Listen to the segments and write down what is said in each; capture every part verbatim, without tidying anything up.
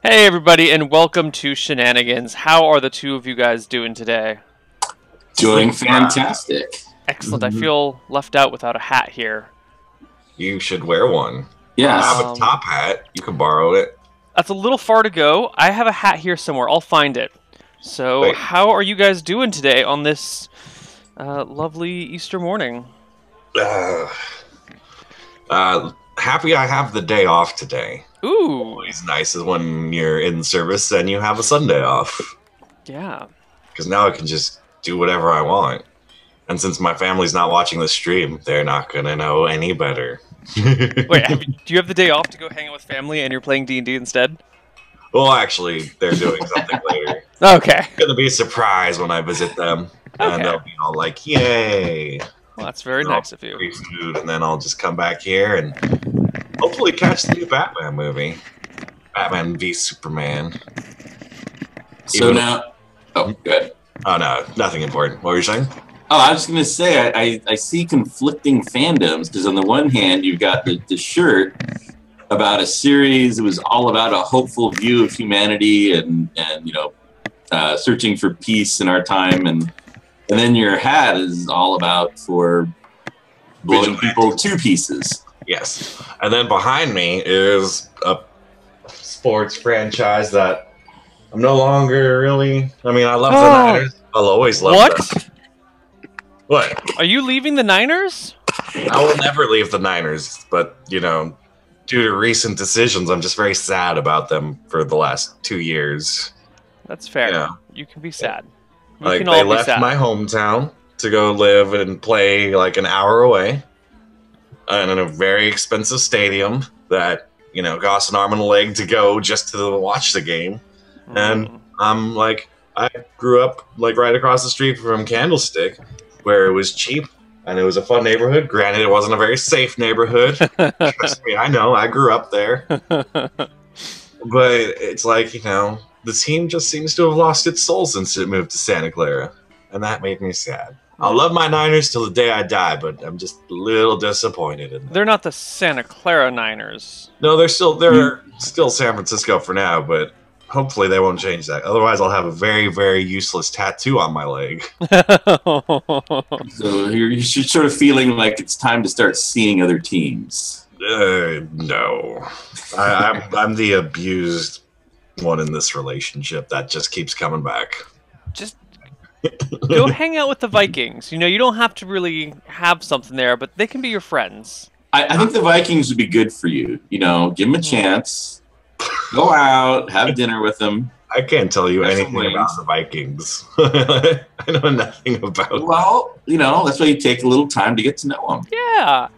Hey everybody, and welcome to Shenanigans. How are the two of you guys doing today? Doing fantastic. Excellent. Mm-hmm. I feel left out without a hat here. You should wear one. Yes. I have a top hat. You can borrow it. That's a little far to go. I have a hat here somewhere. I'll find it. So Wait. How are you guys doing today on this uh, lovely Easter morning? Uh, uh, happy I have the day off today. Ooh. Always nice is when you're in service and you have a Sunday off. Yeah. Because now I can just do whatever I want. And since my family's not watching the stream, they're not going to know any better. Wait, have you, do you have the day off to go hang out with family and you're playing D and D instead? Well, actually, they're doing something later. Okay. It's going to be a surprise when I visit them. Okay. And they'll be all like, yay. Well, that's very and nice of you. Food, and then I'll just come back here and hopefully catch the new Batman movie. Batman v Superman. So Even now... Oh, good. Oh, no. Nothing important. What were you saying? Oh, I was just going to say, I, I, I see conflicting fandoms, because on the one hand, you've got the, the shirt about a series that was all about a hopeful view of humanity and, and you know, uh, searching for peace in our time, and and then your hat is all about for blowing people to pieces. Yes. And then behind me is a sports franchise that I'm no longer really... I mean, I love oh. the Niners. I'll always love what? them. What? Are you leaving the Niners? I will never leave the Niners, but, you know, due to recent decisions, I'm just very sad about them for the last two years. That's fair. Yeah. You can be sad. You like, can all they be left sad. my hometown to go live and play, like, an hour away and in a very expensive stadium that, you know, costs an arm and a leg to go just to watch the game. Mm. And I'm, like, I grew up, like, right across the street from Candlestick, where it was cheap and it was a fun neighborhood. Granted, it wasn't a very safe neighborhood. Trust me, I know. I grew up there. But it's like, you know, the team just seems to have lost its soul since it moved to Santa Clara. And that made me sad. I'll love my Niners till the day I die, but I'm just a little disappointed in them. They're not the Santa Clara Niners. No, they're still they're still San Francisco for now, but hopefully they won't change that. Otherwise, I'll have a very, very useless tattoo on my leg. So you're, you're sort of feeling like it's time to start seeing other teams. Uh, no. I, I'm, I'm the abused one in this relationship that just keeps coming back. Just go hang out with the Vikings. You know, you don't have to really have something there, but they can be your friends. I, I think the Vikings would be good for you. You know, give them a chance. Go out, have dinner with them. I can't tell you anything wings. about the Vikings. I know nothing about them. Well, you know, that's why you take a little time to get to know them. Yeah.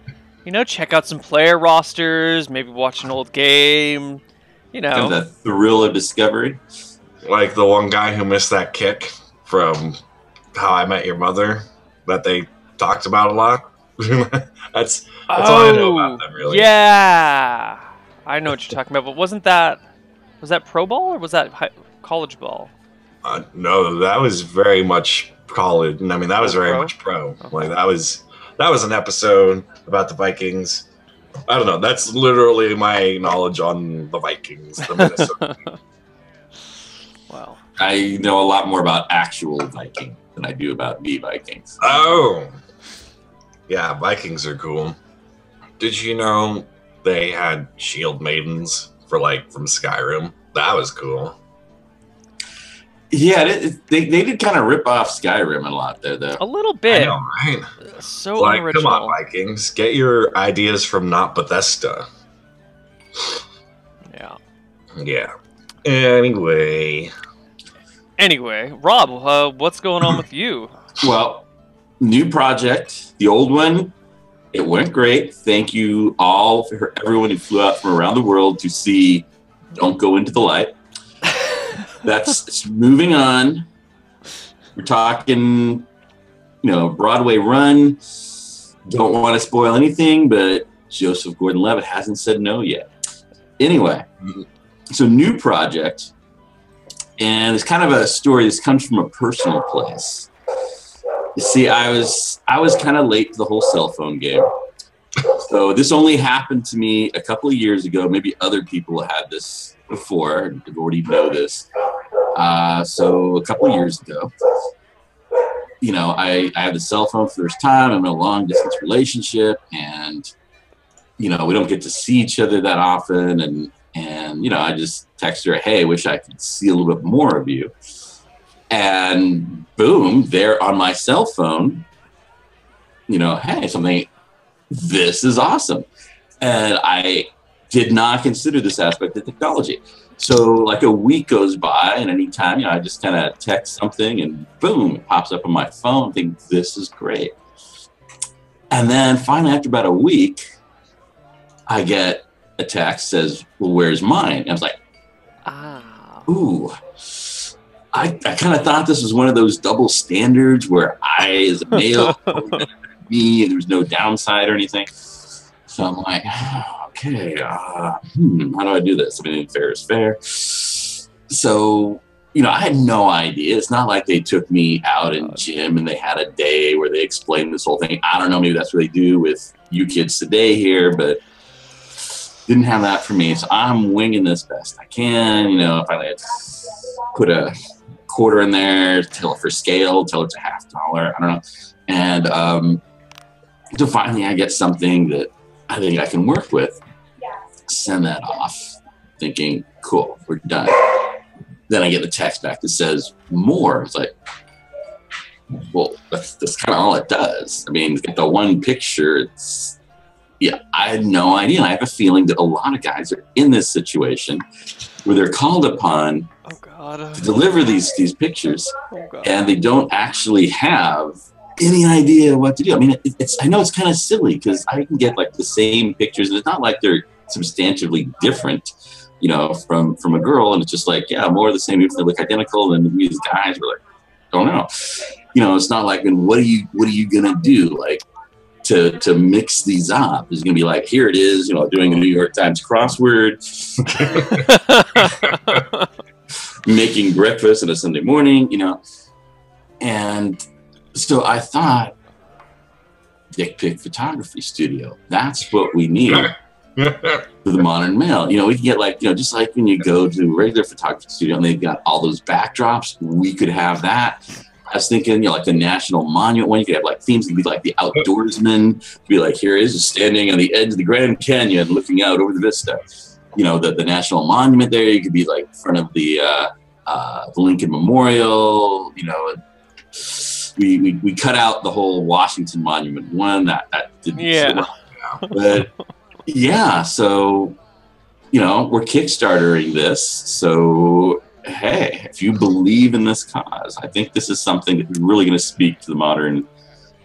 You know, check out some player rosters, maybe watch an old game, you know. And the thrill of discovery. Like the one guy who missed that kick from How I Met Your Mother that they talked about a lot. that's that's oh, all I know about them, really. Yeah. I know what you're talking about, but wasn't that was that pro ball or was that high, college ball? Uh, no, that was very much college. I mean, that was very pro? much pro. Okay. Like that was that was an episode about the Vikings. I don't know. That's literally my knowledge on the Vikings. The Minnesota Wow. I know a lot more about actual Viking than I do about the Vikings. Oh, yeah, Vikings are cool. Did you know? They had shield maidens for like from Skyrim. That was cool. Yeah, they they, they did kind of rip off Skyrim a lot there, though. A little bit. I know, right? So like, original. Come on, Vikings, get your ideas from not Bethesda. Yeah. Yeah. Anyway. Anyway, Rob, uh, what's going on with you? Well, new project. The old one. It went great. Thank you all, for everyone who flew out from around the world to see Don't Go Into the Light. That's moving on. We're talking, you know, Broadway run. Don't want to spoil anything, but Joseph Gordon-Levitt hasn't said no yet. Anyway, so new project. And it's kind of a story that comes from a personal place. You see, I was I was kind of late to the whole cell phone game. So this only happened to me a couple of years ago. Maybe other people had this before. I've already know this. Uh, so a couple of years ago, you know, I, I had the cell phone for the first time. I'm in a long distance relationship, and, you know, we don't get to see each other that often. And, and, you know, I just text her, hey, I wish I could see a little bit more of you. And boom, there on my cell phone, you know, hey, something, this is awesome. And I did not consider this aspect of technology. So like a week goes by, and anytime, you know, I just kind of text something and boom, it pops up on my phone. I'm thinking, this is great. And then finally, after about a week, I get a text says, well, where's mine? And I was like, ah, ooh. I, I kind of thought this was one of those double standards where I, as a male, me, and there's no downside or anything. So I'm like, okay, uh, hmm, how do I do this? I mean, fair is fair. So, you know, I had no idea. It's not like they took me out in gym and they had a day where they explained this whole thing. I don't know, maybe that's what they do with you kids today here, but didn't have that for me. So I'm winging this best I can. You know, finally I put a quarter in there, tell it for scale, tell it's a half dollar, I don't know. And um, so finally I get something that I think I can work with. Send that off, thinking, cool, we're done. Then I get the text back that says more. It's like, well, that's, that's kind of all it does. I mean, the one picture, it's, yeah, I had no idea. And I have a feeling that a lot of guys are in this situation where they're called upon oh God. to deliver these these pictures, oh God. and they don't actually have any idea what to do. I mean, it, it's I know it's kind of silly because I can get like the same pictures, and it's not like they're substantially different, you know, from from a girl. And it's just like, yeah, more of the same. Even if they look identical, and we as guys were like, don't know, you know. It's not like, and what are you what are you gonna do, like? To, to mix these up is going to be like, here it is, you know, doing a New York Times crossword, making breakfast on a Sunday morning, you know. And so I thought, dick pic photography studio, that's what we need for the modern male. You know, we can get like, you know, just like when you go to a regular photography studio and they've got all those backdrops, we could have that. I was thinking, you know, like the National Monument one, you could have like themes, it could be like the outdoorsman, could be like, here is standing on the edge of the Grand Canyon looking out over the vista. You know, the, the National Monument there, you could be like in front of the, uh, uh, the Lincoln Memorial, you know. We, we, we cut out the whole Washington Monument one, that, that didn't yeah. But yeah, so, you know, we're Kickstartering this, so... Hey, if you believe in this cause, I think this is something that's really going to speak to the modern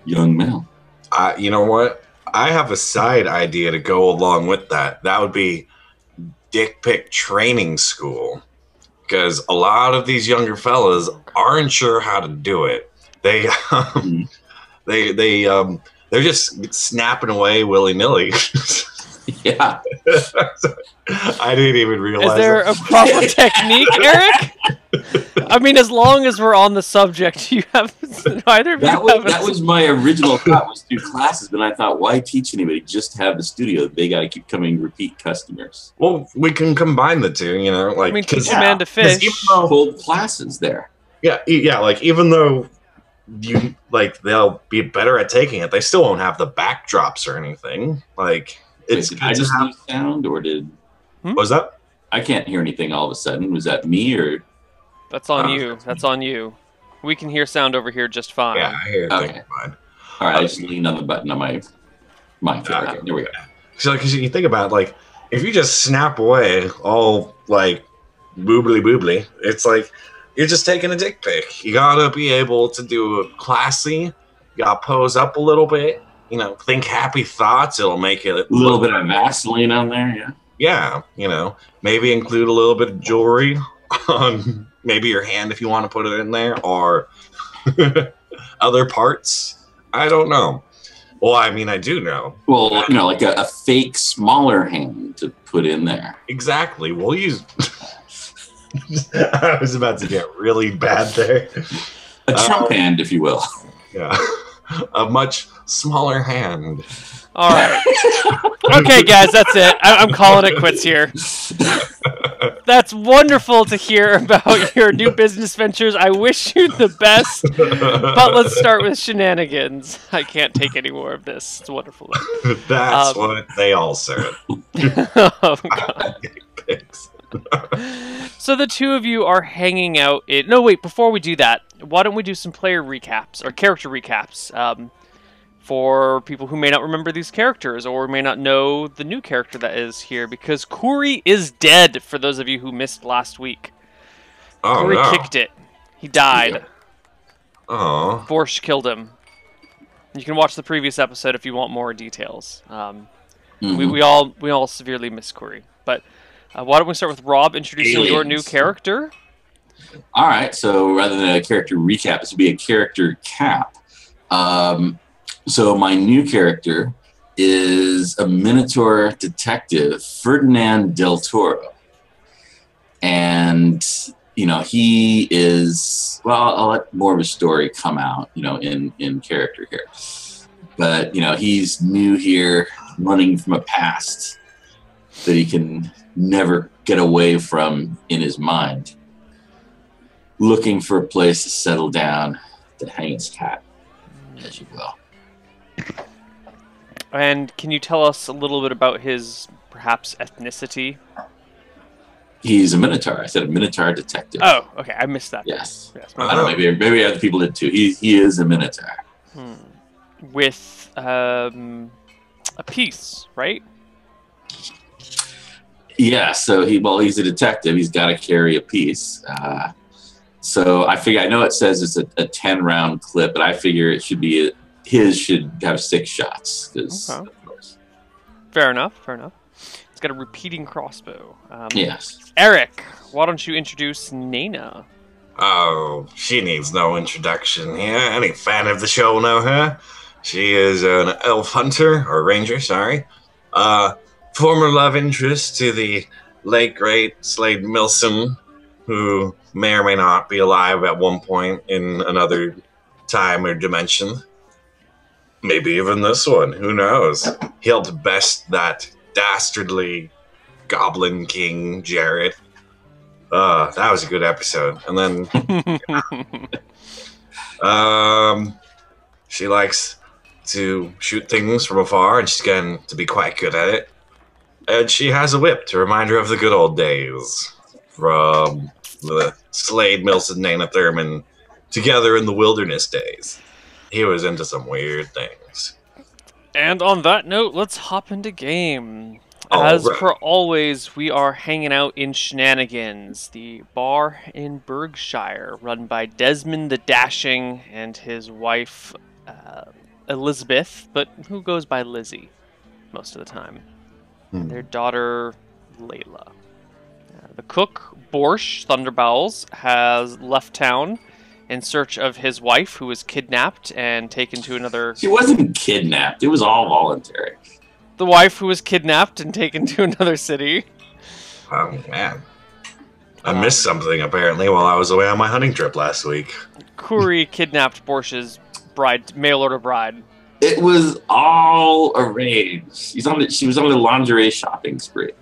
young male. Uh, you know what? I have a side idea to go along with that. That would be dick pic training school, because a lot of these younger fellas aren't sure how to do it. They, um, mm-hmm. they, they, um, they're just snapping away willy nilly. Yeah. I didn't even realize. Is there that. a proper technique, Eric? I mean, as long as we're on the subject, you have neither of you that, was, that was my original thought, was do classes, but I thought, why teach anybody? Just have the studio. They got to keep coming repeat customers. Well, we can combine the two, you know. Like, I mean, teach yeah, a man to fish. Even though, hold classes there. Yeah, yeah. Like, even though you like, they'll be better at taking it. They still won't have the backdrops or anything. Like. It's Wait, did I just have sound, or did hmm? what was that? I can't hear anything. All of a sudden, was that me or? That's on uh, you. That's on you. We can hear sound over here just fine. Yeah, I hear okay. fine. All right, uh, I just leaned on the button on my mic. Uh, okay, there we go. So, because you think about it, like, if you just snap away all like boobly boobly, it's like you're just taking a dick pic. You gotta be able to do it classy. You gotta pose up a little bit. You know, think happy thoughts. It'll make it a little, little bit of Vaseline on there, yeah. Yeah, you know, maybe include a little bit of jewelry on maybe your hand if you want to put it in there, or other parts. I don't know. Well, I mean, I do know. Well, you know, like a, a fake smaller hand to put in there. Exactly. We'll use. I was about to get really bad there. A Trump um, hand, if you will. Yeah. a much smaller hand. All right. Okay, guys, that's it. I I'm calling it quits here. That's wonderful to hear about your new business ventures. I wish you the best. But let's start with shenanigans. I can't take any more of this. It's wonderful. That's um, what they all serve. Oh, God. So the two of you are hanging out. In... No, wait, before we do that, why don't we do some player recaps or character recaps um, for people who may not remember these characters or may not know the new character that is here, because Kuri is dead for those of you who missed last week. Oh, Kuri no. kicked it. He died. Oh. Yeah. Borsch killed him. You can watch the previous episode if you want more details. Um, mm-hmm. we, we, all, we all severely miss Kuri, but... Uh, why don't we start with Rob introducing Aliens. your new character? All right, so rather than a character recap, this would be a character cap. Um, so my new character is a Minotaur detective, Ferdinand del Toro. And, you know, he is, well, I'll let more of his story come out, you know, in, in character here. But, you know, he's new here, running from a past that he can... never get away from in his mind, looking for a place to settle down, to hang his hat, as you will. And can you tell us a little bit about his, perhaps, ethnicity? He's a Minotaur. I said a Minotaur detective. Oh, okay. I missed that. Yes. yes well, I don't know. Maybe, maybe other people did, too. He, he is a Minotaur. Hmm. With um, a piece, right? Yeah, so he well, he's a detective. He's got to carry a piece. Uh, so I figure I know it says it's a, a ten round clip, but I figure it should be a, his should have six shots. Okay. Of course. Fair enough. Fair enough. It's got a repeating crossbow. Um, yes. Eric, why don't you introduce Naina? Oh, she needs no introduction here. Any fan of the show will know her. She is an elf hunter or ranger. Sorry. Uh. Former love interest to the late, great Slade Milson, who may or may not be alive at one point in another time or dimension. Maybe even this one. Who knows? He helped best that dastardly Goblin King, Jared. Uh, that was a good episode. And then... um, she likes to shoot things from afar, and she's getting to be quite good at it. And she has a whip to remind her of the good old days from the Slade, Milson, Naina Thurman together in the wilderness days. He was into some weird things. And on that note, let's hop into game. All As right. per always, we are hanging out in Shenanigans, the bar in Berkshire, run by Desmond the Dashing and his wife, uh, Elizabeth, but who goes by Lizzie most of the time. Their daughter, Layla. Uh, the cook, Borsch Thunderbowls, has left town in search of his wife, who was kidnapped and taken to another... She wasn't kidnapped. It was all voluntary. The wife who was kidnapped and taken to another city. Oh, man. I um, missed something, apparently, while I was away on my hunting trip last week. Kuri kidnapped Borsch's bride, mail-order bride. It was all arranged. She's on the, she was on a lingerie shopping spree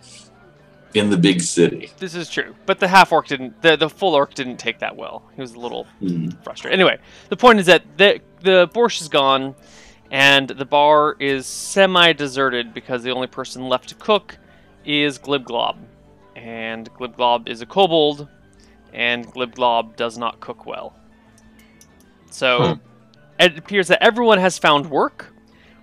in the big city. This is true, but the half orc didn't. The, the full orc didn't take that well. He was a little mm. frustrated. Anyway, the point is that the the Borsch is gone, and the bar is semi-deserted because the only person left to cook is Glibglob, and Glibglob is a kobold, and Glibglob does not cook well. So. Hmm. It appears that everyone has found work.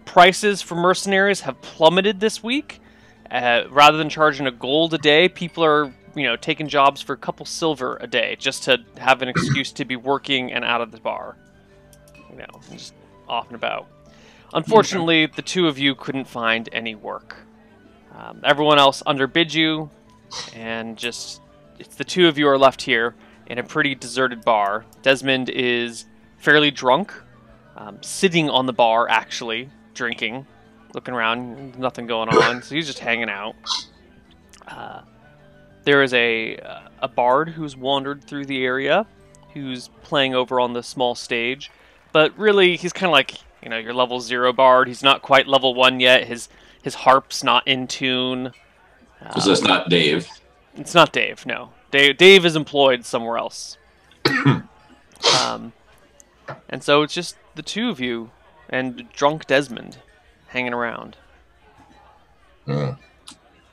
Prices for mercenaries have plummeted this week. Uh, rather than charging a gold a day, people are, you know, taking jobs for a couple silver a day just to have an excuse to be working and out of the bar. You know, just off and about. Unfortunately, the two of you couldn't find any work. Um, everyone else underbid you, and just it's the two of you are left here in a pretty deserted bar. Desmond is fairly drunk. Um, sitting on the bar, actually, drinking, looking around, nothing going on, so he's just hanging out. Uh, there is a, a bard who's wandered through the area, who's playing over on the small stage, but really, he's kind of like, you know, your level zero bard. He's not quite level one yet. His his harp's not in tune. Um, so it's not Dave. It's not Dave. No, Dave. Dave is employed somewhere else. um, and so it's just the two of you and drunk Desmond hanging around. Mm.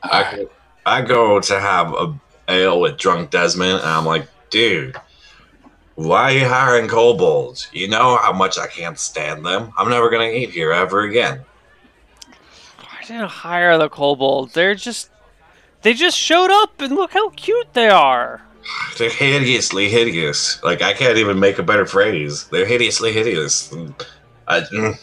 I I go to have a ale with drunk Desmond, and I'm like, dude, why are you hiring kobolds? You know how much I can't stand them. I'm never gonna eat here ever again. I didn't hire the kobolds. They're just they just showed up, and look how cute they are. They're hideously hideous. Like, I can't even make a better phrase. They're hideously hideous. I, mm,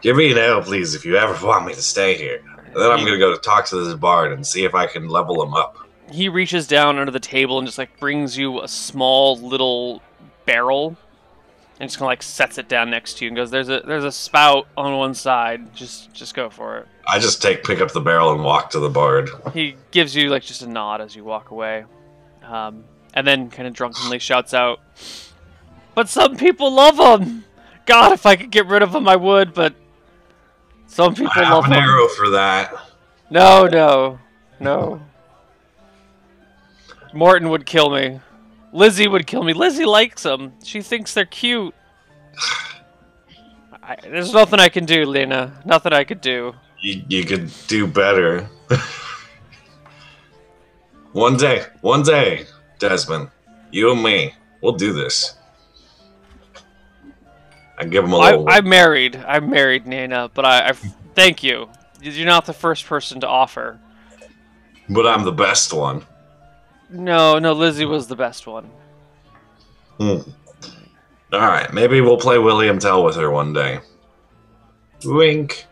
give me an ale, please, if you ever want me to stay here. And then I'm gonna go to talk to this bard and see if I can level him up. He reaches down under the table and just like brings you a small little barrel, and just kind of like sets it down next to you and goes, "There's a there's a spout on one side. Just just go for it." I just take pick up the barrel and walk to the bard. He gives you like just a nod as you walk away, um, and then kind of drunkenly shouts out, "But some people love them. God, if I could get rid of them, I would. But some people I love them." I have an arrow for that. No, no, no. Morton would kill me. Lizzie would kill me. Lizzie likes them. She thinks they're cute. I, there's nothing I can do, Lena. Nothing I could do. You, you could do better. One day, one day, Desmond, you and me, we'll do this. I give him a little. I, I'm married. I'm married, Nana. But I, I thank you. You're not the first person to offer. But I'm the best one. No, no, Lizzie was the best one. Hmm. All right, maybe we'll play William Tell with her one day. Wink.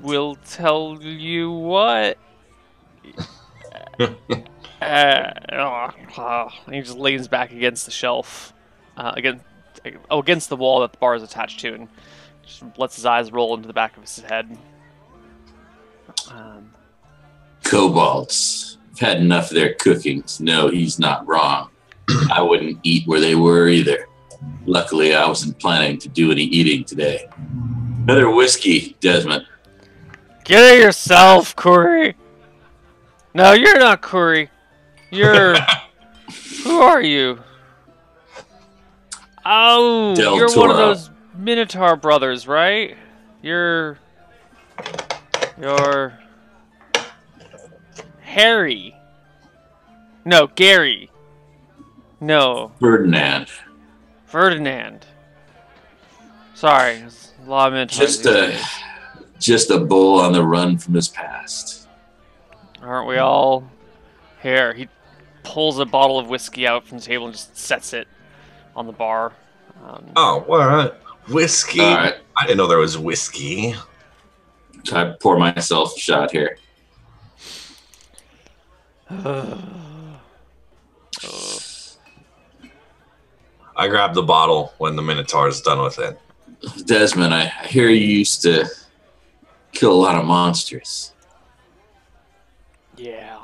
We'll tell you what? uh, oh, oh. He just leans back against the shelf, uh, against, oh, against the wall that the bar is attached to, and just lets his eyes roll into the back of his head. Um... Kobolds. I've had enough of their cookings. No, he's not wrong. I wouldn't eat where they were either. Luckily, I wasn't planning to do any eating today. Another whiskey, Desmond. Get it yourself, Corey. No, you're not Corey. You're... Who are you? Oh, Del you're Toro. One of those Minotaur brothers, right? You're... You're... Harry. No, Gary. No. Ferdinand. Ferdinand. Sorry. Law just a, just a bull on the run from his past. Aren't we all? Here, he pulls a bottle of whiskey out from the table and just sets it on the bar. Um, oh, all right. Whiskey. All right. I didn't know there was whiskey. So I pour myself a shot here. I grabbed the bottle when the Minotaur is done with it. Desmond, I hear you used to kill a lot of monsters. Yeah.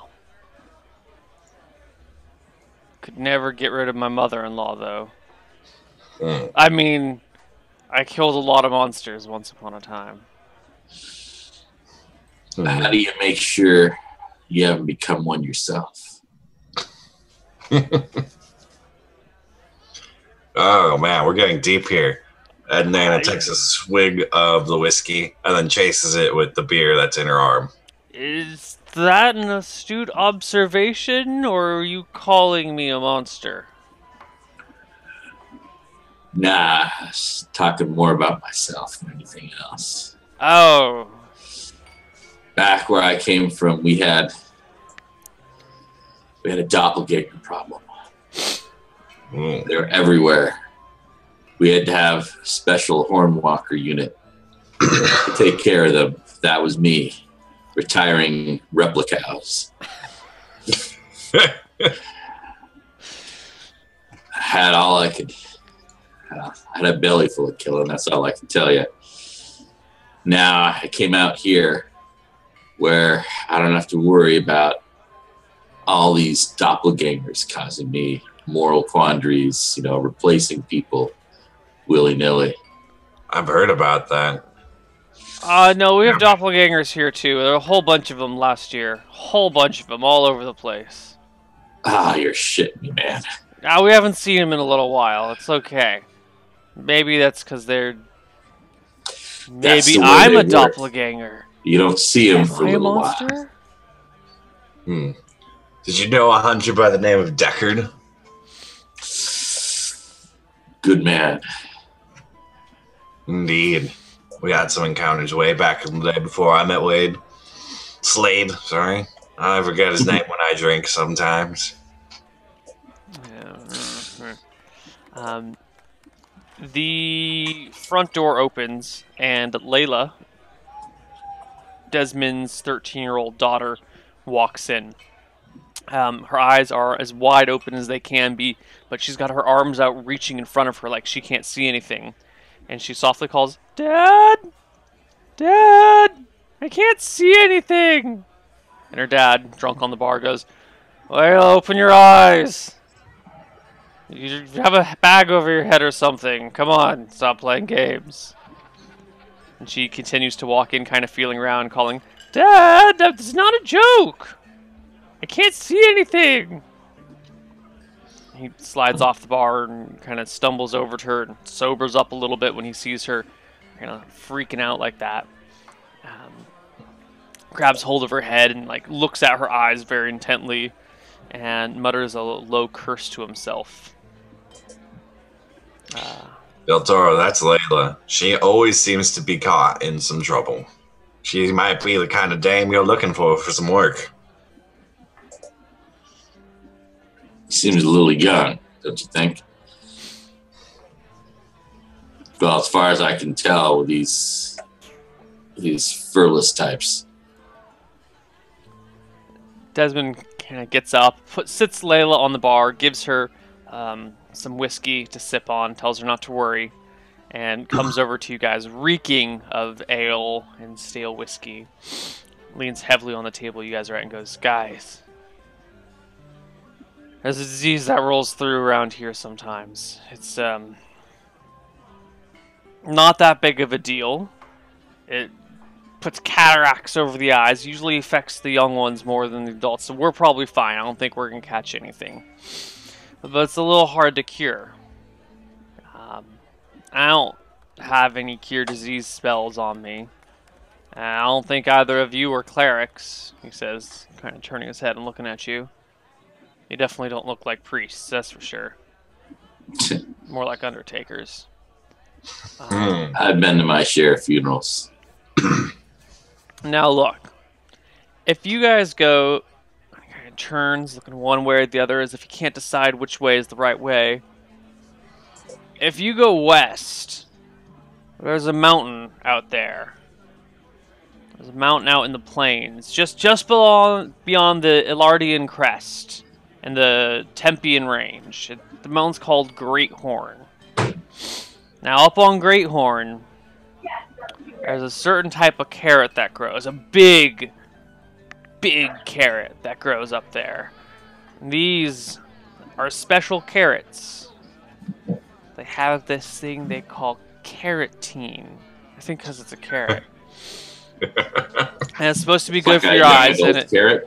Could never get rid of my mother-in-law, though. Hmm. I mean, I killed a lot of monsters once upon a time. How do you make sure... you haven't become one yourself? Oh, man, we're getting deep here. And Nana takes a swig of the whiskey and then chases it with the beer that's in her arm. Is that an astute observation, or are you calling me a monster? Nah, talking more about myself than anything else. Oh. Back where I came from, we had we had a doppelganger problem. Mm. They were everywhere. We had to have a special hornwalker unit to take care of them. That was me, retiring replicas. I had all I could. Uh, I had a belly full of killing. That's all I can tell you. Now I came out here, where I don't have to worry about all these doppelgangers causing me moral quandaries, you know, replacing people willy-nilly. I've heard about that. Uh, no, we have doppelgangers here, too. There were a whole bunch of them last year. Whole bunch of them all over the place. Ah, you're shitting me, man. Now, we haven't seen them in a little while. It's okay. Maybe that's because they're... Maybe the I'm a doppelganger. Work. You don't see them for a little while. Hmm. Did you know a hunter by the name of Deckard? Good man. Indeed. We had some encounters way back in the day before I met Wade. Slade, sorry. I forget his name when I drink sometimes. Yeah. Um, the front door opens, and Layla, Desmond's thirteen-year-old daughter, walks in. Um, her eyes are as wide open as they can be, but she's got her arms out reaching in front of her like she can't see anything. And she softly calls, "Dad! Dad! I can't see anything!" And her dad, drunk on the bar, goes, "Well, open your eyes! You have a bag over your head or something. Come on, stop playing games." And she continues to walk in, kind of feeling around, calling, "Dad, that's not a joke! I can't see anything!" He slides off the bar and kind of stumbles over to her and sobers up a little bit when he sees her kind of freaking out like that. Um, grabs hold of her head and like looks at her eyes very intently and mutters a low curse to himself. Uh, Del Toro, that's Layla. She always seems to be caught in some trouble. She might be the kind of dame you're looking for for some work. Seems a little young, don't you think? Well, as far as I can tell, with these these furless types. Desmond kind of gets up, put, sits Layla on the bar, gives her um, some whiskey to sip on, tells her not to worry, and comes over to you guys, reeking of ale and stale whiskey. Leans heavily on the table you guys are at and goes, "Guys, there's a disease that rolls through around here sometimes. It's um, not that big of a deal. It puts cataracts over the eyes. Usually affects the young ones more than the adults. So we're probably fine. I don't think we're going to catch anything. But it's a little hard to cure. Um, I don't have any cure disease spells on me. I don't think either of you are clerics," he says, kind of turning his head and looking at you. "You definitely don't look like priests, that's for sure. More like undertakers." Um, I've been to my share of funerals. Now look, if you guys go, kind of turns, looking one way or the other, as if he can't decide which way is the right way. If you go west, there's a mountain out there. There's a mountain out in the plains, just just below, beyond the Ilardian Crest and the Tempian Range. It, the mountain's called Great Horn. Now, up on Great Horn, there's a certain type of carrot that grows. A big, big carrot that grows up there. And these are special carrots. They have this thing they call carotene. I think because it's a carrot. And it's supposed to be it's good like for your eyes. And it, carrot.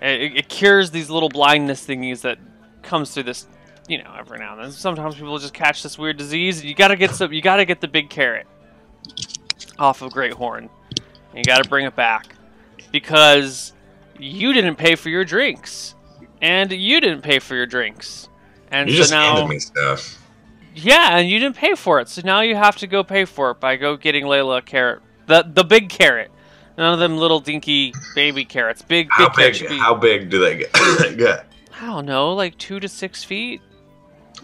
It, it cures these little blindness thingies that comes through this, you know, every now and then. Sometimes people just catch this weird disease, and you gotta get some. You gotta get the big carrot off of Great Horn, and you gotta bring it back because you didn't pay for your drinks, and you didn't pay for your drinks, and you so just now handed me stuff. Yeah, and you didn't pay for it, so now you have to go pay for it by go getting Layla a carrot, the the big carrot. None of them little dinky baby carrots. Big, big, how big, big how big do they get? get? I don't know, like two to six feet.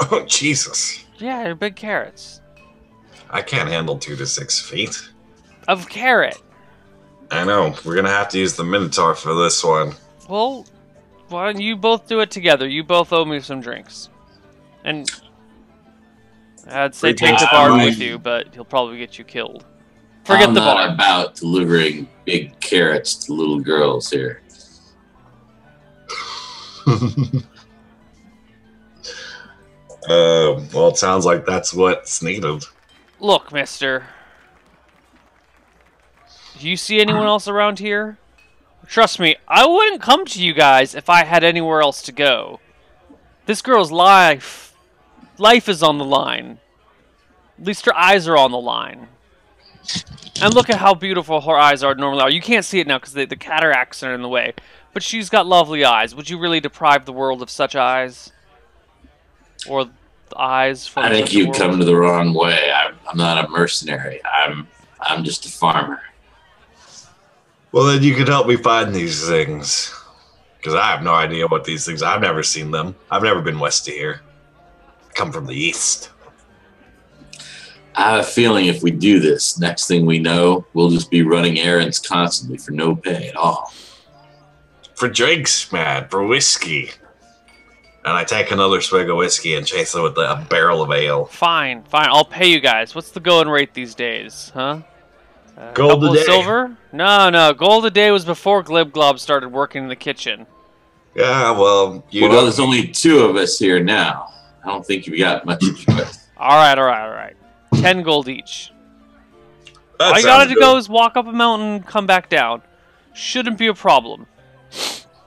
Oh, Jesus. Yeah, they're big carrots. I can't handle two to six feet. Of carrot. I know. We're going to have to use the Minotaur for this one. Well, why don't you both do it together? You both owe me some drinks. And I'd say Pretty take the barn with you, but he'll probably get you killed. Forget I'm the not bar. About delivering big carrots to little girls here. Uh, well, it sounds like that's what's needed. Look, mister. Do you see anyone else around here? Trust me, I wouldn't come to you guys if I had anywhere else to go. This girl's life... Life is on the line. At least her eyes are on the line. And look at how beautiful her eyes are normally are. You can't see it now because the, the cataracts are in the way. But she's got lovely eyes. Would you really deprive the world of such eyes? Or the eyes from I think you've come to the wrong way. I'm, I'm not a mercenary. I'm I'm just a farmer. Well, then you could help me find these things. Because I have no idea what these things are. I've never seen them. I've never been west of here. I come from the east. I have a feeling if we do this, next thing we know, we'll just be running errands constantly for no pay at all. For drinks, man. For whiskey. And I take another swig of whiskey and chase it with a barrel of ale. Fine, fine. I'll pay you guys. What's the going rate these days, huh? Uh, gold a day. Silver? No, no. Gold a day was before Glibglob started working in the kitchen. Yeah, well, you well, know. Well, there's only two of us here now. I don't think you got much choice. All right, all right, all right. Ten gold each. That all you gotta good. go is walk up a mountain, come back down. Shouldn't be a problem.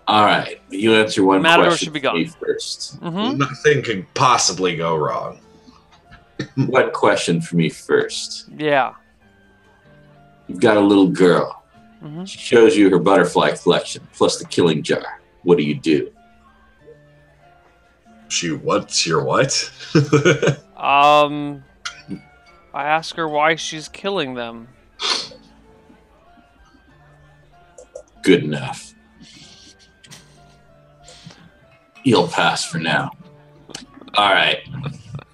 All right, you answer one Matador question should be gone. first. Mm-hmm. Nothing could possibly go wrong. What question for me first? Yeah. You've got a little girl. Mm-hmm. She shows you her butterfly collection, plus the killing jar. What do you do? She what's your what? um, I ask her why she's killing them. Good enough. You'll pass for now. All right.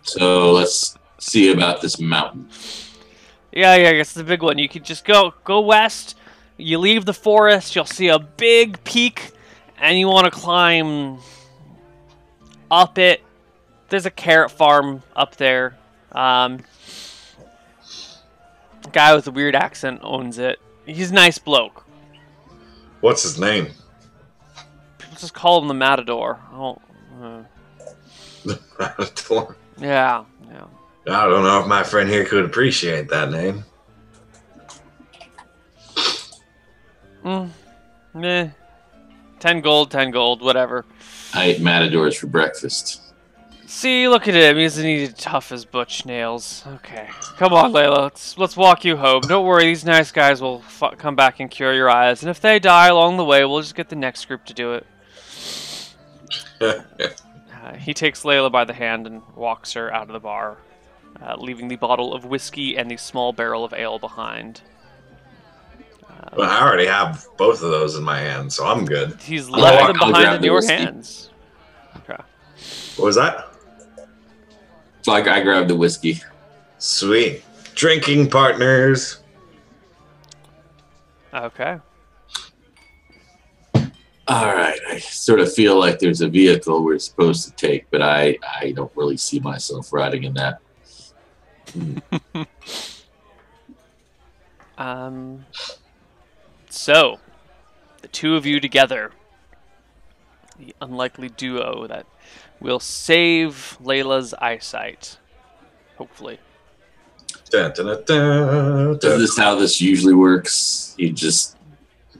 So let's see about this mountain. Yeah, yeah, it's the big one. You could just go go west. You leave the forest. You'll see a big peak, and you want to climb up it. There's a carrot farm up there. Um, a guy with a weird accent owns it. He's a nice bloke. What's his name? Just call him the Matador. Oh, uh. The Matador? Yeah, yeah. I don't know if my friend here could appreciate that name. Mm, meh. Ten gold, ten gold, whatever. I ate Matadors for breakfast. See, look at him. He's as tough as butch nails. Okay. Come on, Layla. Let's, let's walk you home. Don't worry. These nice guys will f come back and cure your eyes. And if they die along the way, we'll just get the next group to do it. uh, he takes Layla by the hand and walks her out of the bar, uh, leaving the bottle of whiskey and the small barrel of ale behind. Uh, well, I already have both of those in my hand, so I'm good. He's left I'll them I'll behind in your whiskey. hands. Okay. What was that? It's like I grabbed the whiskey. Sweet. Drinking partners. Okay. All right, I sort of feel like there's a vehicle we're supposed to take, but I, I don't really see myself riding in that. Hmm. um. So, the two of you together, the unlikely duo that will save Layla's eyesight, hopefully. Dun, dun, dun, dun, dun. Is this how this usually works? You just...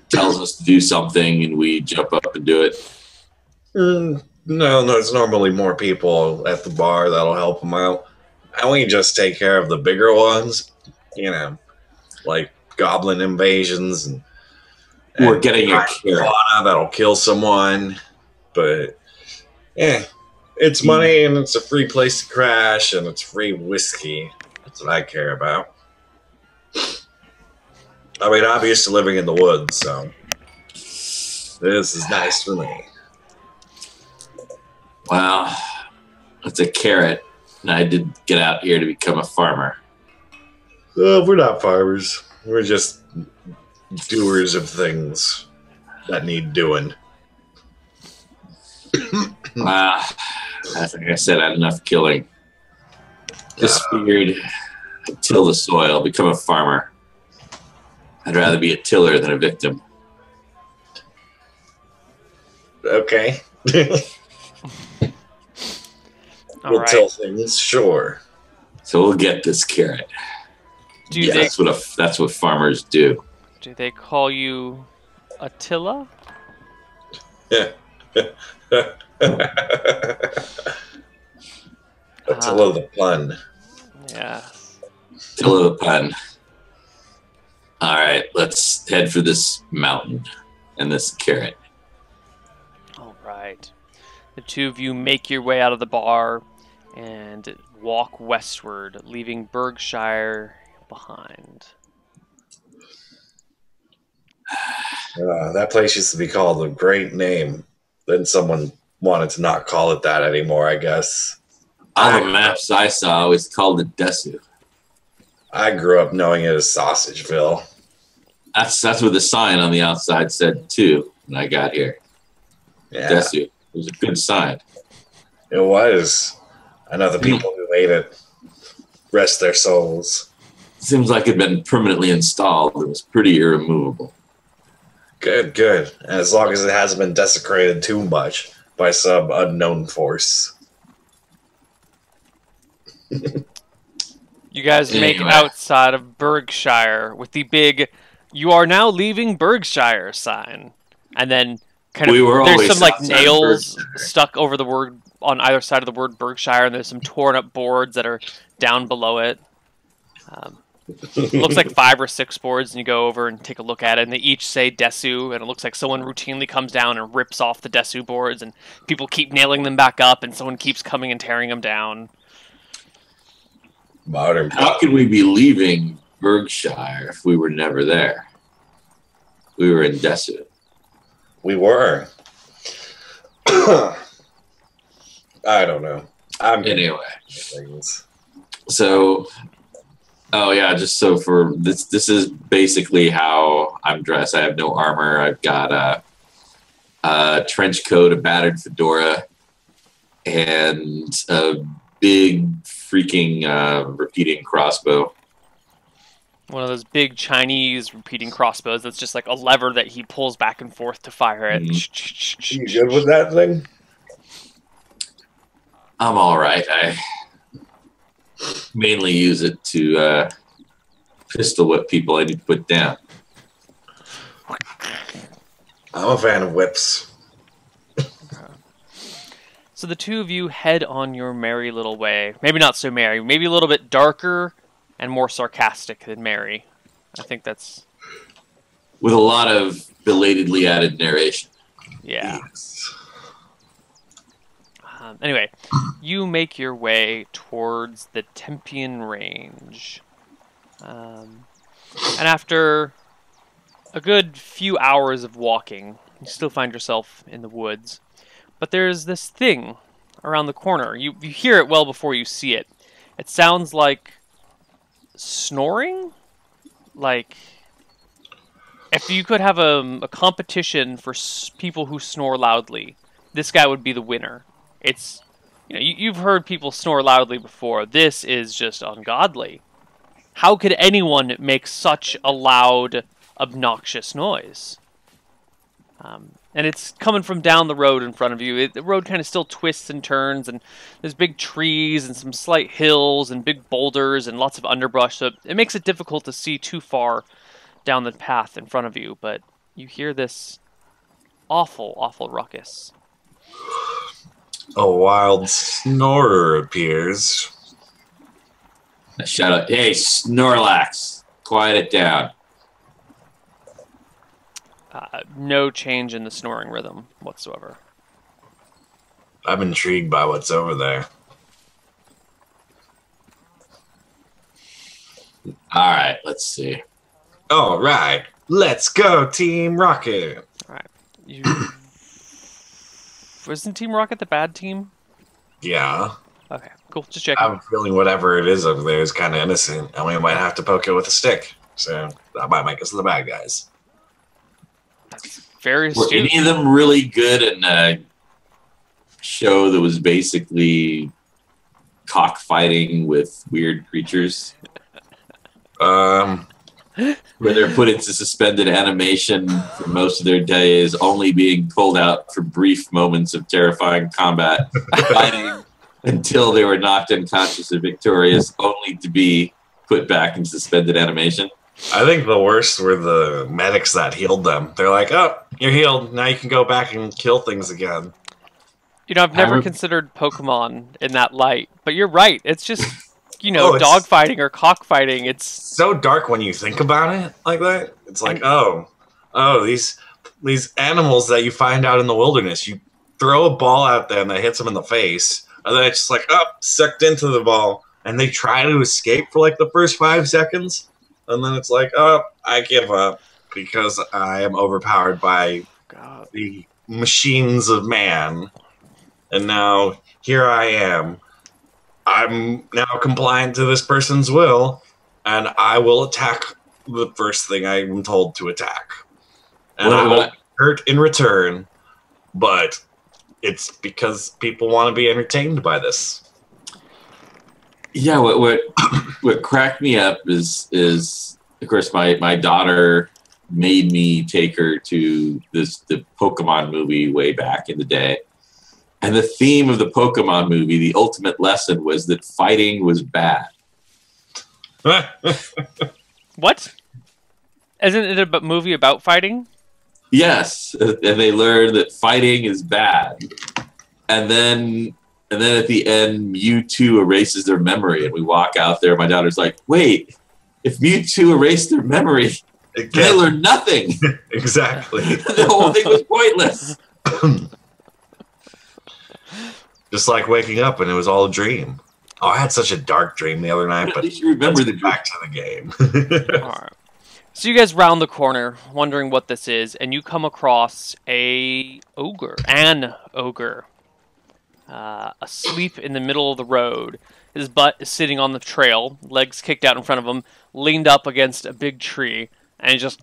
tells us to do something, and we jump up and do it. Mm, no, no, it's normally more people at the bar that'll help them out. And we just take care of the bigger ones, you know, like goblin invasions. and, and We're getting a piranha that'll kill someone. But, yeah, it's money, and it's a free place to crash, and it's free whiskey. That's what I care about. I mean, I'm used to living in the woods, so this is nice for me. Wow, that's a carrot, and I did get out here to become a farmer. Uh, we're not farmers. We're just doers of things that need doing. Wow, I think I said I had enough killing. Just uh, figured I'd till the soil, become a farmer. I'd rather be a tiller than a victim. Okay. All we'll right. tell things, sure. So we'll get this carrot. Do yeah, they, that's what a, that's what farmers do. Do they call you Attila? Yeah. Attila um, the pun. Yeah. Attila the pun. All right, let's head for this mountain and this carrot. All right. The two of you make your way out of the bar and walk westward, leaving Berkshire behind. Uh, that place used to be called a great name. Then someone wanted to not call it that anymore, I guess. All the maps I saw always called it Desu. I grew up knowing it as Sausageville. That's that's what the sign on the outside said too when I got here. Yeah. Desu. It was a good sign. It was. I know the people who made it. Rest their souls. Seems like it'd been permanently installed. It was pretty irremovable. Good, good. As long as it hasn't been desecrated too much by some unknown force. You guys make anyway. Outside of Berkshire with the big "You are now leaving Berkshire" sign. And then kind of we were there's some like nails Berkshire. Stuck over the word on either side of the word Berkshire, and there's some torn up boards that are down below it. Um, it looks like five or six boards, and you go over and take a look at it, and they each say Desu, and it looks like someone routinely comes down and rips off the Desu boards, and people keep nailing them back up, and someone keeps coming and tearing them down. Modern. How could we be leaving Berkshire if we were never there? We were in Desu. We were. I don't know. I'm anyway. So, oh yeah, just so for this, this is basically how I'm dressed. I have no armor. I've got a, a trench coat, a battered fedora, and a big freaking uh, repeating crossbow. One of those big Chinese repeating crossbows that's just like a lever that he pulls back and forth to fire it. Mm-hmm. You good with that thing? I'm all right. I mainly use it to uh, pistol whip people I need to put down. I'm a fan of whips. So the two of you head on your merry little way. Maybe not so merry. Maybe a little bit darker and more sarcastic than merry. I think that's... with a lot of belatedly added narration. Yeah. Yes. Um, anyway, you make your way towards the Tempian Range. Um, and after a good few hours of walking, you still find yourself in the woods. But there's this thing around the corner. You, you hear it well before you see it. It sounds like snoring? Like, if you could have a, a competition for s people who snore loudly, this guy would be the winner. It's, you know, you, you've heard people snore loudly before. This is just ungodly. How could anyone make such a loud, obnoxious noise? Um... And it's coming from down the road in front of you. It, the road kind of still twists and turns, and there's big trees and some slight hills and big boulders and lots of underbrush, so it makes it difficult to see too far down the path in front of you, but you hear this awful, awful ruckus. A wild snorer appears. Shut up. Hey, Snorlax, quiet it down. Uh, no change in the snoring rhythm whatsoever. I'm intrigued by what's over there. All right, let's see. All right, let's go, Team Rocket. All right, you... Wasn't Team Rocket the bad team? Yeah. Okay, cool. Just checking. I'm feeling whatever it is over there is kind of innocent, and we might have to poke it with a stick. So that might make us the bad guys. That's very astute. Were any of them really good in a show that was basically cockfighting with weird creatures? um, where they're put into suspended animation for most of their days, only being pulled out for brief moments of terrifying combat, fighting until they were knocked unconscious and victorious, only to be put back in suspended animation. I think the worst were the medics that healed them. They're like, oh, you're healed. Now you can go back and kill things again. You know, I've never considered Pokemon in that light, but you're right. It's just, you know, oh, dogfighting or cockfighting. It's so dark when you think about it like that. It's like, oh, oh, these these animals that you find out in the wilderness, you throw a ball out there and that hits them in the face, and then it's just like, oh, sucked into the ball, and they try to escape for like the first five seconds, and then it's like, oh, I give up because I am overpowered by God. The machines of man. And now, here I am. I'm now compliant to this person's will, and I will attack the first thing I'm told to attack. And well, I won't be hurt in return, but it's because people want to be entertained by this. Yeah, what what, what cracked me up is, is of course, my, my daughter made me take her to this the Pokemon movie way back in the day. And the theme of the Pokemon movie, the ultimate lesson, was that fighting was bad. What? Isn't it a movie about fighting? Yes, and they learn that fighting is bad. And then, and then at the end, Mewtwo erases their memory, and we walk out there. My daughter's like, "Wait, if Mewtwo erased their memory, Again. they learned nothing." Exactly. The whole thing was pointless. Just like waking up and it was all a dream. Oh, I had such a dark dream the other night, but at least you remember the back to the game. All right. So you guys round the corner, wondering what this is, and you come across a ogre, an ogre, uh, asleep in the middle of the road. His butt is sitting on the trail, legs kicked out in front of him, leaned up against a big tree, and just...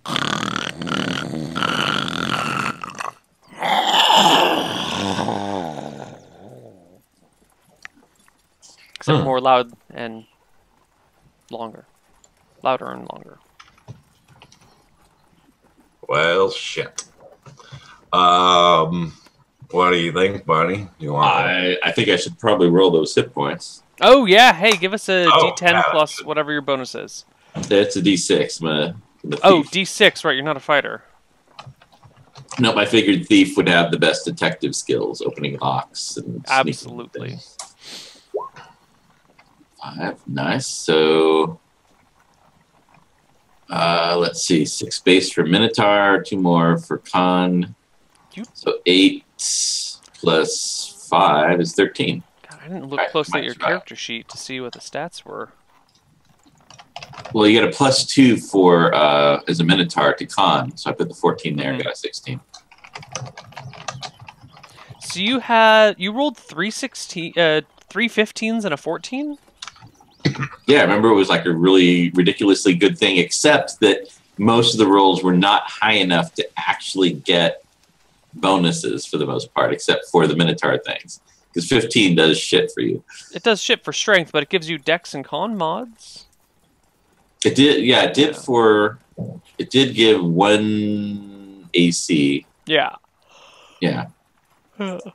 Except hmm. more loud and longer. Louder and longer. Well, shit. Um, what do you think, buddy? You want I, I think I should probably roll those hit points. Oh, yeah. Hey, give us a oh, D ten God. plus whatever your bonus is. It's a D six. My, my oh, D six. Right, you're not a fighter. No, I figured Thief would have the best detective skills, opening locks. And Absolutely. Things. Nice. So, uh, let's see. Six base for Minotaur, two more for Khan. So eight plus five is thirteen. God, I didn't look right, closely at your five. character sheet to see what the stats were. Well, you got a plus two for uh, as a Minotaur to Khan. So I put the fourteen there mm-hmm. and got a sixteen. So you had you rolled three sixteen, uh, three fifteens and a fourteen. Yeah, I remember it was like a really ridiculously good thing, except that most of the rolls were not high enough to actually get bonuses for the most part, except for the Minotaur things. Because fifteen does shit for you. It does shit for strength, but it gives you dex and con mods. It did, yeah, it did for, it did give one A C. Yeah. Yeah. But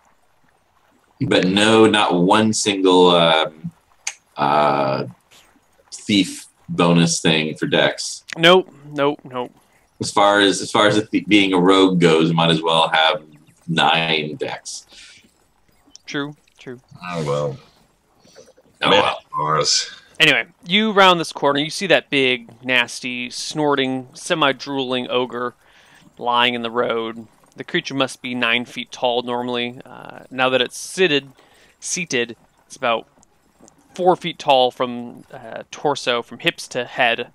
no, not one single... Um, Uh, thief bonus thing for Dex. Nope, nope, nope. As far as as far as it being a rogue goes, might as well have nine Dex. True, true. Oh well. Oh well. Wow. Anyway, you round this corner, you see that big, nasty, snorting, semi-drooling ogre lying in the road. The creature must be nine feet tall normally. Uh, now that it's seated, seated, it's about four feet tall from uh, torso, from hips to head,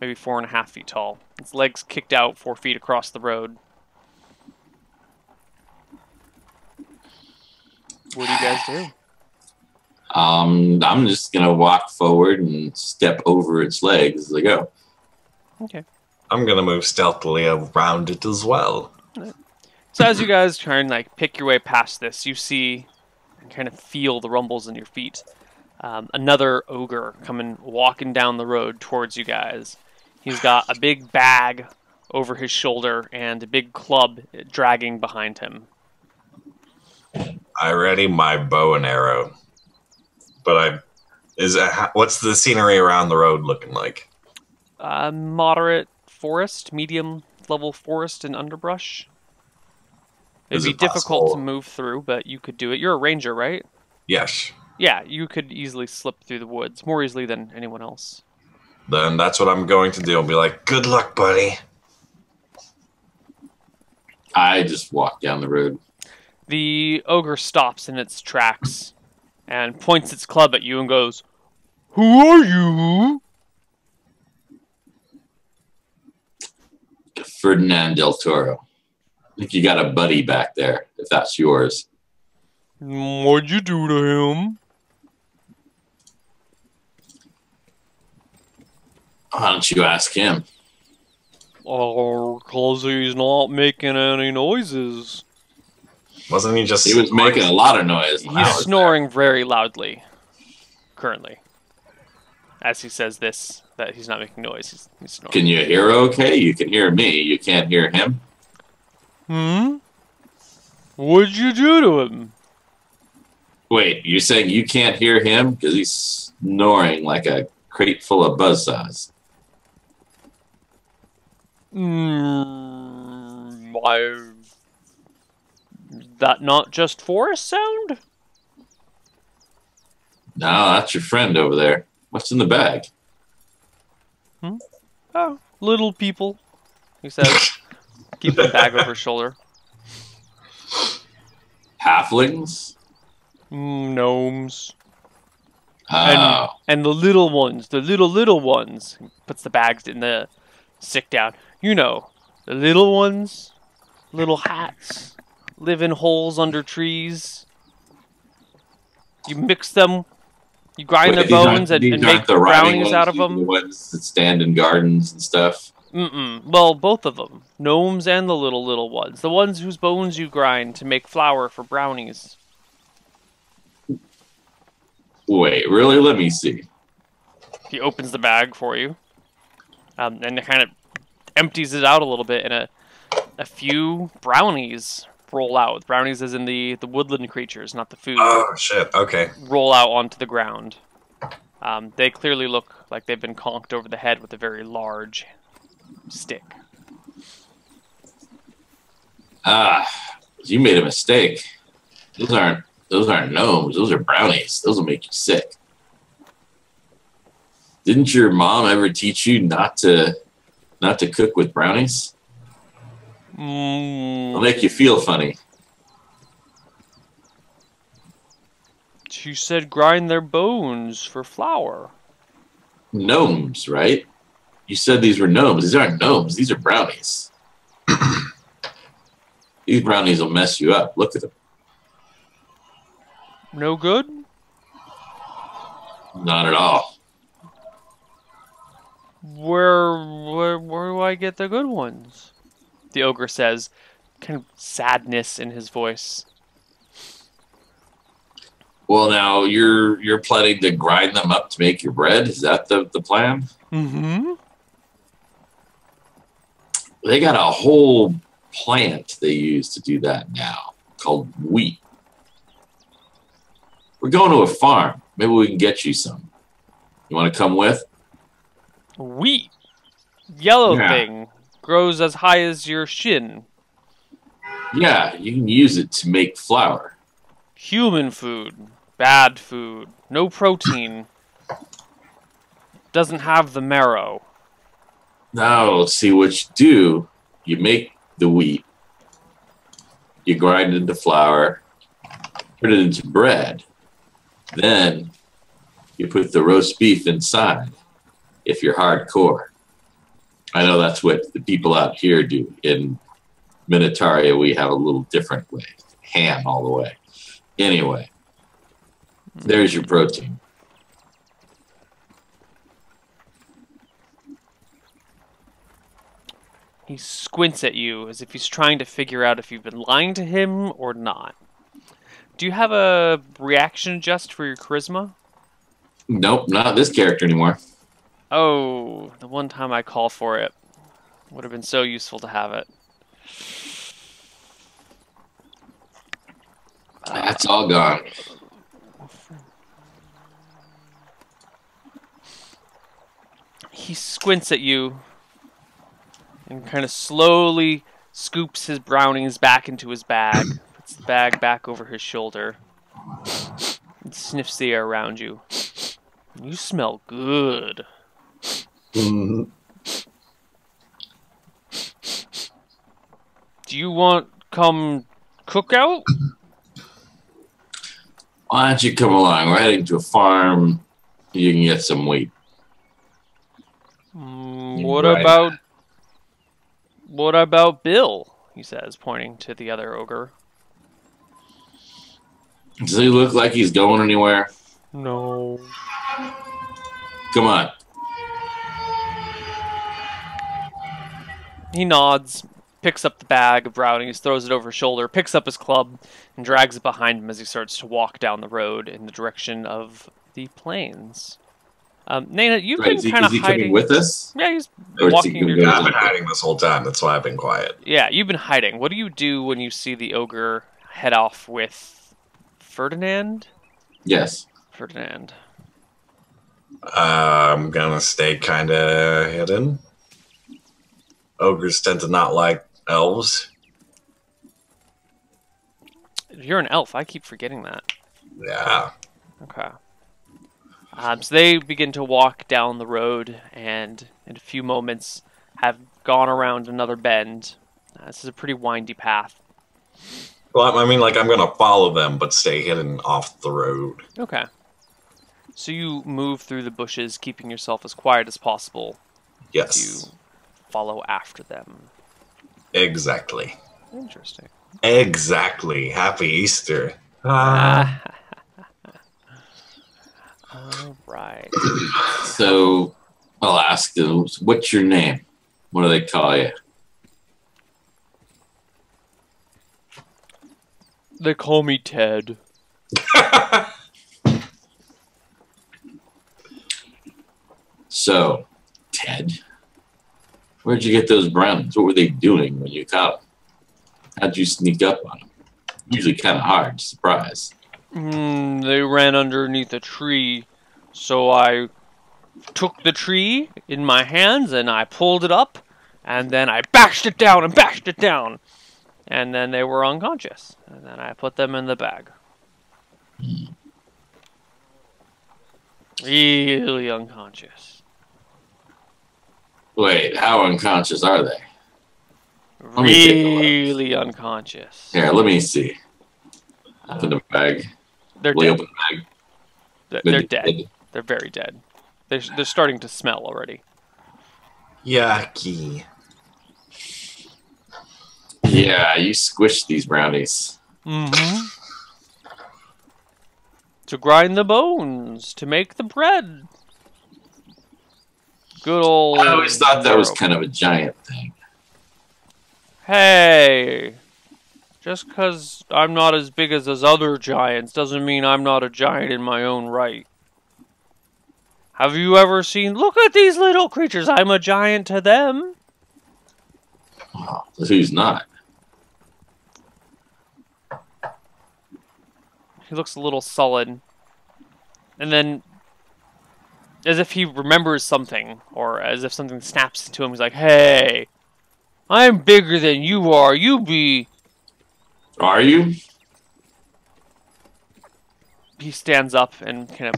maybe four and a half feet tall. Its legs kicked out four feet across the road. What do you guys do? Um, I'm just going to walk forward and step over its legs as I go. Okay. I'm going to move stealthily around it as well. So as you guys try and like, pick your way past this, you see and kind of feel the rumbles in your feet. Um, another ogre coming walking down the road towards you guys. He's got a big bag over his shoulder and a big club dragging behind him. I ready my bow and arrow. but I is a, what's the scenery around the road looking like? Uh, moderate forest, medium level forest and underbrush. It'd is be it difficult to move through, but you could do it. You're a ranger, right? Yes. Yeah, you could easily slip through the woods, more easily than anyone else. Then that's what I'm going to do. I'll be like, good luck, buddy. I just walk down the road. The ogre stops in its tracks and points its club at you and goes, who are you? Ferdinand del Toro. I think you got a buddy back there, if that's yours. What'd you do to him? Why don't you ask him? Oh, because he's not making any noises. Wasn't he just... He was making a lot of noise. He's snoring very loudly, currently. As he says this, that he's not making noise, he's, he's snoring. Can you hear okay? You can hear me. You can't hear him. Hmm? What'd you do to him? Wait, you're saying you can't hear him? Because he's snoring like a crate full of buzzsaws. Hmm... I... That not just forest sound? No, that's your friend over there. What's in the bag? Hmm? Oh, little people, he says, keeping the bag over his shoulder. Halflings? Mm, gnomes. Oh. And, and the little ones, the little, little ones. He puts the bags in the sick down. You know, the little ones, little hats, live in holes under trees. You mix them, you grind Wait, their bones and, and make the brownies out of them. The ones that stand in gardens and stuff. Mm-mm. Well, both of them. Gnomes and the little, little ones. The ones whose bones you grind to make flour for brownies. Wait, really? Let me see. He opens the bag for you. Um, and it kind of empties it out a little bit, and a, a few brownies roll out. Brownies as in the, the woodland creatures, not the food. Oh, shit. Okay. Roll out onto the ground. Um, they clearly look like they've been conked over the head with a very large... stick. Ah, you made a mistake. Those aren't those aren't gnomes. Those are brownies. Those will make you sick. Didn't your mom ever teach you not to not to cook with brownies? Mm. It'll make you feel funny. She said, grind their bones for flour. Gnomes, right? You said these were gnomes. These aren't gnomes. These are brownies. These brownies will mess you up. Look at them. No good? Not at all. Where, where, where do I get the good ones? The ogre says, kind of sadness in his voice. Well, now, you're you're planning to grind them up to make your bread? Is that the, the plan? Mm-hmm. They got a whole plant they use to do that now called wheat. We're going to a farm. Maybe we can get you some. You want to come with? Wheat. Yellow yeah. thing. Grows as high as your shin. Yeah, you can use it to make flour. Human food. Bad food. No protein. Doesn't have the marrow. Now, let's see what you do. You make the wheat. You grind it into flour. Put it into bread. Then, you put the roast beef inside, if you're hardcore. I know that's what the people out here do. In Minotaria, we have a little different way. Ham all the way. Anyway, there's your protein. He squints at you as if he's trying to figure out if you've been lying to him or not. Do you have a reaction just for your charisma? Nope, not this character anymore. Oh, the one time I call for it. Would have been so useful to have it. That's all gone. he squints at you and kind of slowly scoops his brownies back into his bag, puts the bag back over his shoulder, and sniffs the air around you. You smell good. Mm. Do you want come cookout? Why don't you come along? We're heading to a farm. You can get some wheat. Mm, what right. about what about Bill? He says, pointing to the other ogre. Does he look like he's going anywhere? No. Come on. He nods, picks up the bag of brownies, throws it over his shoulder, picks up his club, and drags it behind him as he starts to walk down the road in the direction of the plains. Um, Naina, you've right, been kind of hiding. Is he coming with us? Yeah, he's or walking. He your yeah, I've been hiding this whole time. That's why I've been quiet. Yeah, you've been hiding. What do you do when you see the ogre head off with Ferdinand? Yes. Ferdinand. Uh, I'm gonna stay kind of hidden. Ogres tend to not like elves. You're an elf. I keep forgetting that. Yeah. Okay. Um, so they begin to walk down the road, and in a few moments have gone around another bend. Uh, this is a pretty windy path. Well, I mean, like, I'm going to follow them, but stay hidden off the road. Okay. So you move through the bushes, keeping yourself as quiet as possible. Yes. You follow after them. Exactly. Interesting. Exactly. Happy Easter. Ah. Uh. All right. So I'll ask them, what's your name? What do they call you? They call me Ted. So, Ted, where'd you get those brownies? What were they doing when you caught them? How'd you sneak up on them? Usually kind of hard to surprise. Mm, they ran underneath a tree, so I took the tree in my hands and I pulled it up, and then I bashed it down and bashed it down, and then they were unconscious, and then I put them in the bag. Mm. Really unconscious. Wait, how unconscious are they? Really unconscious. Here, let me see. Open the bag. They're Lay dead. Open the bag. They're, they're dead. dead. They're very dead. They're, they're starting to smell already. Yucky. Yeah, you squished these brownies. Mm-hmm. To grind the bones, to make the bread. Good old... I always thought that was kind of a giant thing. Hey... Just because I'm not as big as those other giants doesn't mean I'm not a giant in my own right. Have you ever seen... Look at these little creatures. I'm a giant to them. Oh, who's not? He looks a little sullen. And then, as if he remembers something, or as if something snaps to him, he's like, hey, I'm bigger than you are. You be... Are you? He stands up and kind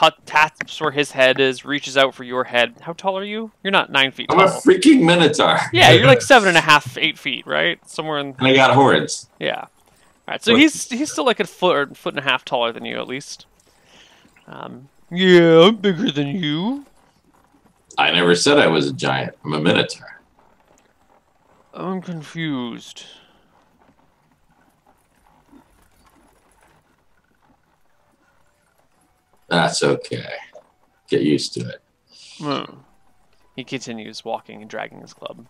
of taps where his head is, reaches out for your head. How tall are you? You're not nine feet I'm tall. I'm a freaking minotaur. Yeah, you're like seven and a half, eight feet, right? Somewhere in... And I got horns. Yeah. All right, so what? he's he's still like a foot or foot and a half taller than you, at least. Um, yeah, I'm bigger than you. I never said I was a giant. I'm a minotaur. I'm confused. That's okay. Get used to it. Hmm. He continues walking and dragging his club.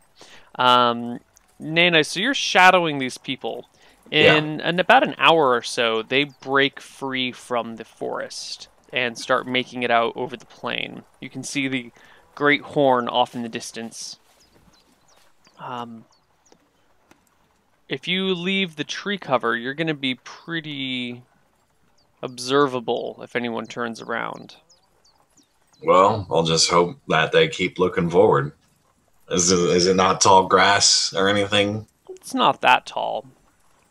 Um, Naina, so you're shadowing these people. In, yeah. in about an hour or so, they break free from the forest and start making it out over the plain. You can see the Great Horn off in the distance. Um, if you leave the tree cover, you're going to be pretty... observable if anyone turns around. Well, I'll just hope that they keep looking forward. Is it, is it not tall grass or anything? It's not that tall.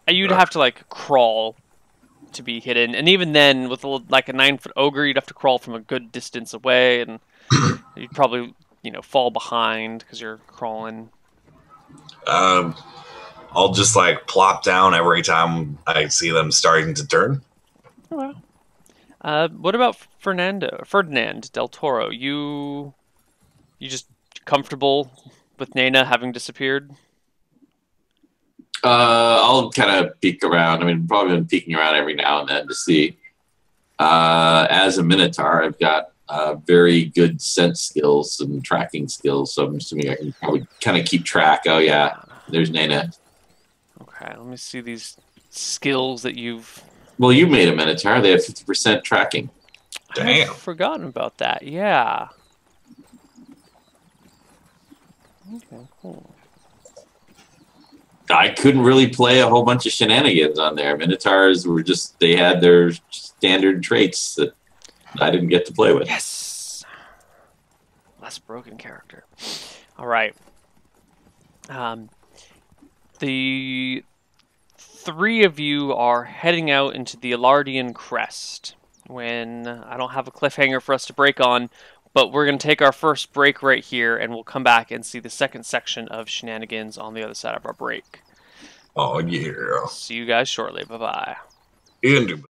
You'd have to, like, crawl to be hidden. And even then, with, a, like, a nine-foot ogre, you'd have to crawl from a good distance away. And you'd probably, you know, fall behind because you're crawling. Um, I'll just, like, plop down every time I see them starting to turn. Oh, well. Uh, what about Fernando, Ferdinand del Toro? You, you just comfortable with Naina having disappeared? Uh, I'll kind of peek around. I mean, probably been peeking around every now and then to see. Uh, as a Minotaur, I've got uh, very good sense skills and tracking skills, so I'm assuming I can probably kind of keep track. Oh yeah, there's Naina. Okay, let me see these skills that you've. Well, you made a Minotaur. They have fifty percent tracking. Damn, I've forgotten about that. Yeah. Okay, cool. I couldn't really play a whole bunch of shenanigans on there. Minotaurs were just, they had their standard traits that I didn't get to play with. Yes! Less broken character. All right. Um, the three of you are heading out into the Ilardian Crest when I don't have a cliffhanger for us to break on, but we're going to take our first break right here, and we'll come back and see the second section of Shenanigans on the other side of our break. Oh, yeah. See you guys shortly. Bye-bye.